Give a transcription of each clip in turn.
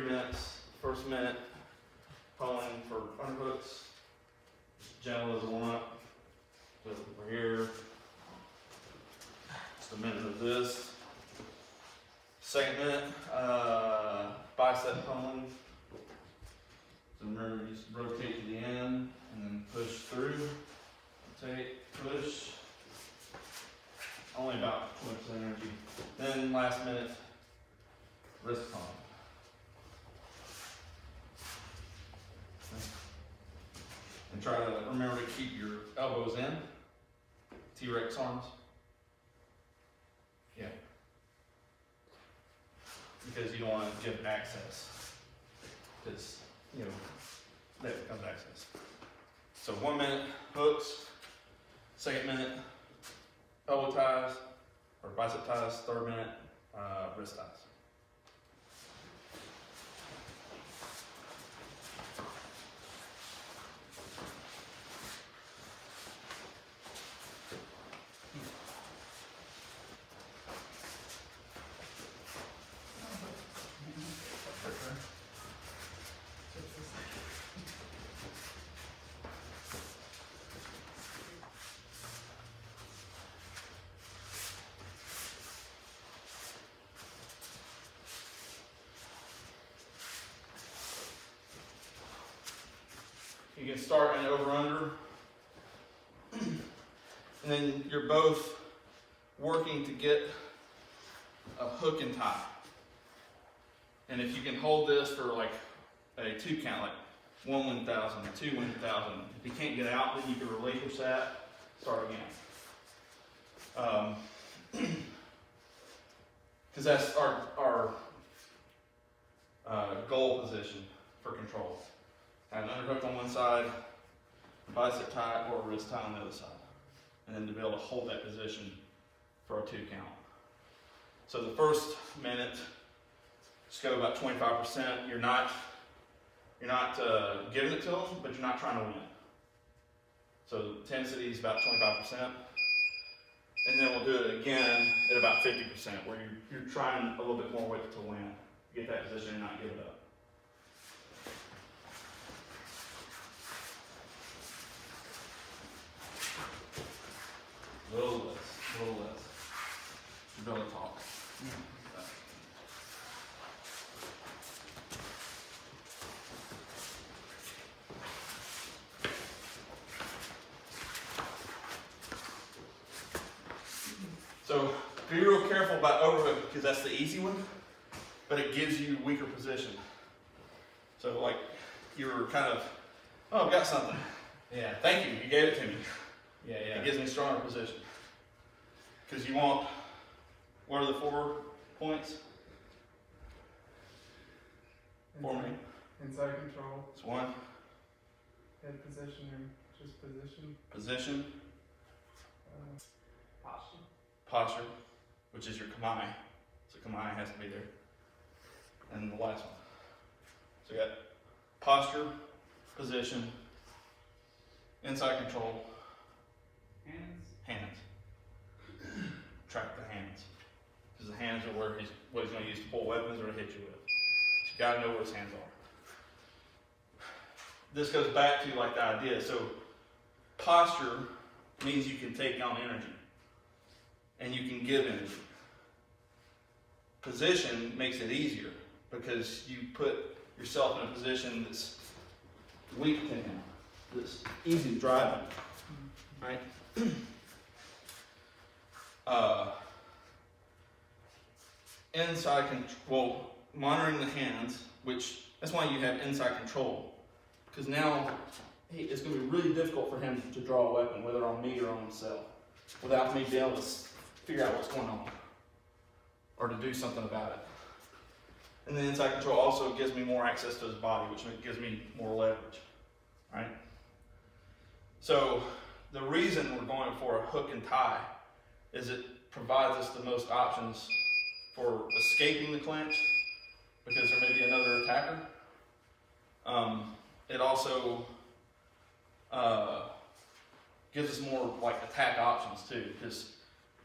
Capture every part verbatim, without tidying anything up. three minutes. First minute, pulling for underhooks. Gentle as a warm up. Just over here. Just a minute of this. Second minute, uh, bicep pulling. So remember, just rotate to the end and then push through. Rotate, push. Only about twenty percent energy. Then last minute, wrist pump. And try to remember to keep your elbows in. T-Rex arms. Yeah. Because you don't want to give access. Because, you know, that becomes access. So one minute, hooks. Second minute, elbow ties or bicep ties. Third minute, uh, wrist ties. You can start in over-under, and then you're both working to get a hook and tie. And if you can hold this for like a two count, like one one thousand, two one thousand, if you can't get out, then you can relinquish that, start again. Because um, that's our, our uh, goal position for control. Have an underhook on one side, bicep tie or wrist tie on the other side. And then to be able to hold that position for a two count. So the first minute, just go about twenty-five percent. You're not, you're not uh, giving it to them, but you're not trying to win. So the intensity is about twenty-five percent. And then we'll do it again at about fifty percent, where you're, you're trying a little bit more with it to win. Get that position and not give it up. A little less, a little less. You're going to talk. Yeah. So be real careful about overhook because that's the easy one, but it gives you weaker position. So like you're kind of, oh, I've got something. Yeah, thank you, you gave it to me. Yeah, yeah. It gives me stronger position. Because you want, what are the four points? Inside, for me. Inside control. It's one. Head position or just position. Position. Uh, posture. Posture, which is your kamai. So kamai has to be there. And the last one. So you got posture, position, inside control. Hands. Hands. Track the hands. Because the hands are where he's, what he's going to use to pull weapons or to hit you with. So you got to know where his hands are. This goes back to like the idea. So posture means you can take on energy. And you can give energy. Position makes it easier. Because you put yourself in a position that's weak to him. That's easy to drive him. Right? Uh, inside control, monitoring the hands, which that's why you have inside control, because now hey, it's going to be really difficult for him to draw a weapon, whether on me or on himself, without me being able to figure out what's going on or to do something about it. And then inside control also gives me more access to his body, which gives me more leverage, right? So the reason we're going for a hook and tie is it provides us the most options for escaping the clinch because there may be another attacker. Um, it also uh, gives us more like attack options too, because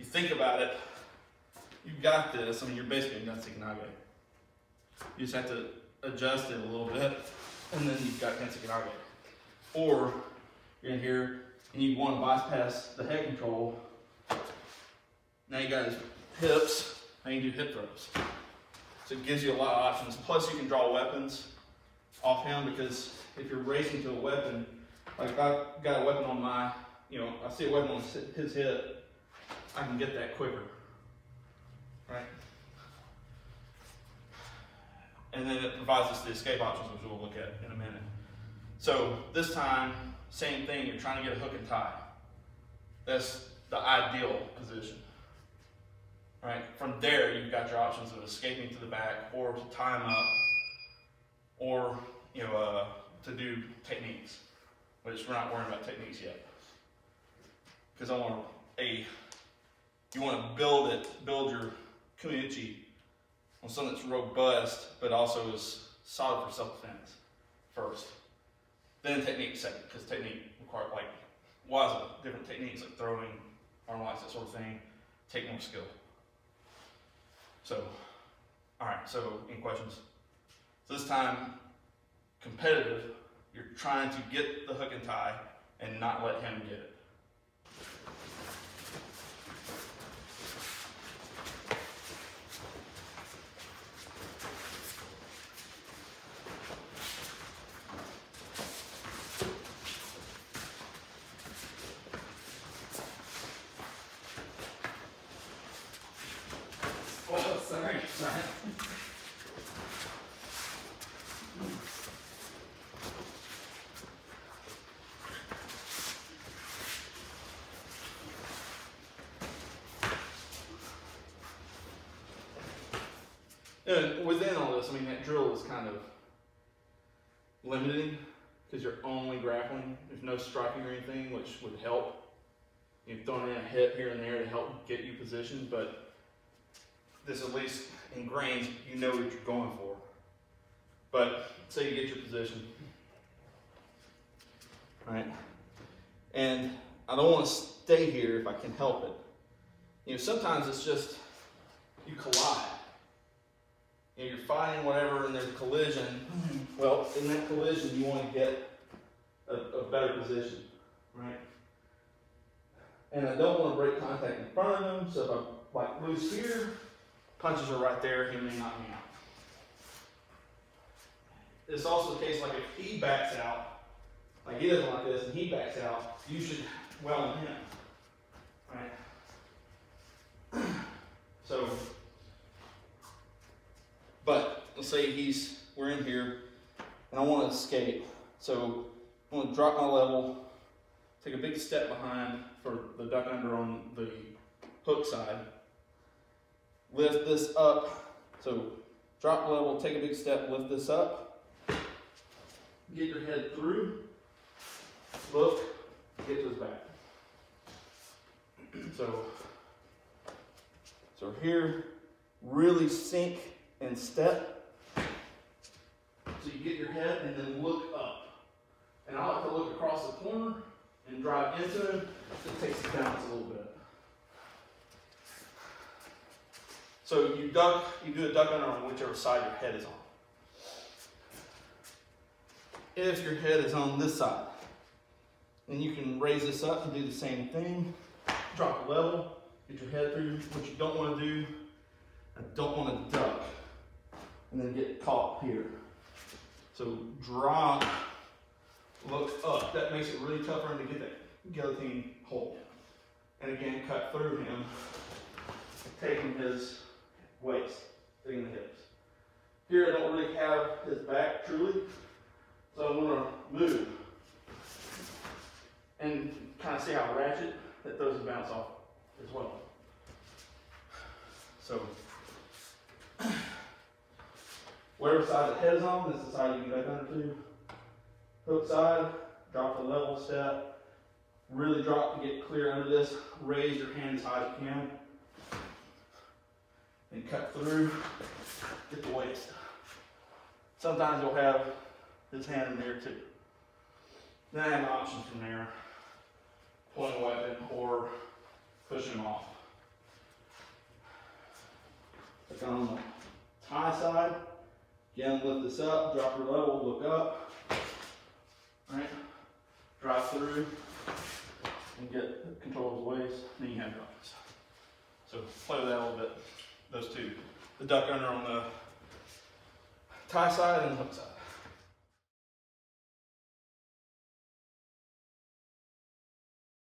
you think about it, you've got this, I mean you're basically Natsuki Nage. You just have to adjust it a little bit, and then you've got Natsuki Nage. Or you're in here and you want to bypass the head control. Now you got his hips, now you can do hip throws. So it gives you a lot of options. Plus you can draw weapons off him, because if you're racing to a weapon, like if I've got a weapon on my, you know, I see a weapon on his hip, I can get that quicker, right? And then it provides us the escape options, which we'll look at in a minute. So this time, same thing, you're trying to get a hook and tie. That's the ideal position, right? From there, you've got your options of escaping to the back, or to tie him up, or, you know, uh, to do techniques, which we're not worrying about techniques yet. Because I want a, you want to build it, build your kunoichi on something that's robust, but also is solid for self-defense first. Then technique second, because technique requires, like, waza, different techniques, like throwing, arm locks, that sort of thing, take more skill. So, all right, so any questions? So this time, competitive, you're trying to get the hook and tie and not let him get it. And within all this, I mean, that drill is kind of limiting, because you're only grappling. There's no striking or anything, which would help. You've thrown in a hip here and there to help get you positioned, but this at least ingrains, you know what you're going for. But say you get your position, all right? And I don't want to stay here if I can help it. You know, sometimes it's just you collide. You know, you're fighting whatever and there's a collision. Well, in that collision, you want to get a, a better position, right? And I don't want to break contact in front of him, so if I like loose here, punches are right there, he may knock me out. It's also the case, like if he backs out, like he doesn't like this and he backs out, you should well him, right? So, but let's say he's, we're in here and I want to escape. So I'm going to drop my level, take a big step behind for the duck under on the hook side, lift this up. So drop level, take a big step, lift this up, get your head through, look, get to his back. So, so here, really sink and step, so you get your head and then look up. And I like to look across the corner and drive into him. It takes the balance a little bit. So you duck, you do a duck under on whichever side your head is on. If your head is on this side, then you can raise this up and do the same thing. Drop a level, get your head through. What you don't want to do, I don't want to duck and then get caught here. So drop, look up. That makes it really tough for him to get that guillotine hold. And again, cut through him, taking his waist, taking the hips. Here I don't really have his back truly, so I'm gonna move and kind of see how ratchet that throws the bounce off as well. So, whatever side the head is on, that's the side you can duck under to. Hook side, drop the level step, really drop to get clear under this, raise your hand as high as you can, then cut through, get the waist. Sometimes you'll have his hand in there too. Then I have options from there, pulling a weapon or pushing him off. Like on the tie side, Again, lift this up, drop her level, look up, all right? Drive through and get control of his waist, then you have your options. So play with that a little bit, those two. The duck under on the tie side and the hook side.